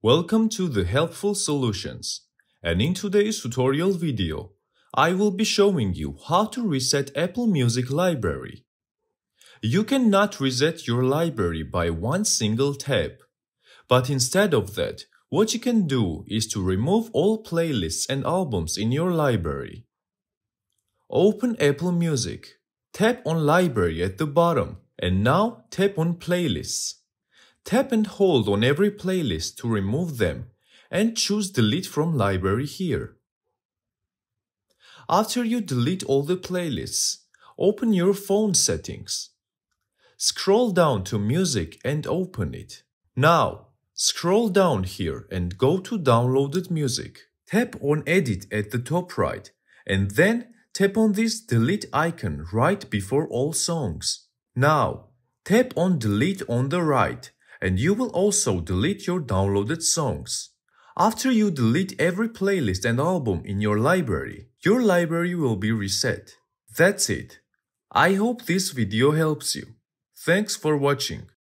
Welcome to the Helpful Solutions, and in today's tutorial video, I will be showing you how to reset Apple Music library. You cannot reset your library by one single tap, but instead of that, what you can do is to remove all playlists and albums in your library. Open Apple Music, tap on Library at the bottom, and now tap on Playlists. Tap and hold on every playlist to remove them and choose Delete from Library here. After you delete all the playlists, open your phone settings. Scroll down to Music and open it. Now, scroll down here and go to Downloaded Music. Tap on Edit at the top right and then tap on this Delete icon right before All Songs. Now, tap on Delete on the right, and you will also delete your downloaded songs. After you delete every playlist and album in your library will be reset. That's it. I hope this video helps you. Thanks for watching.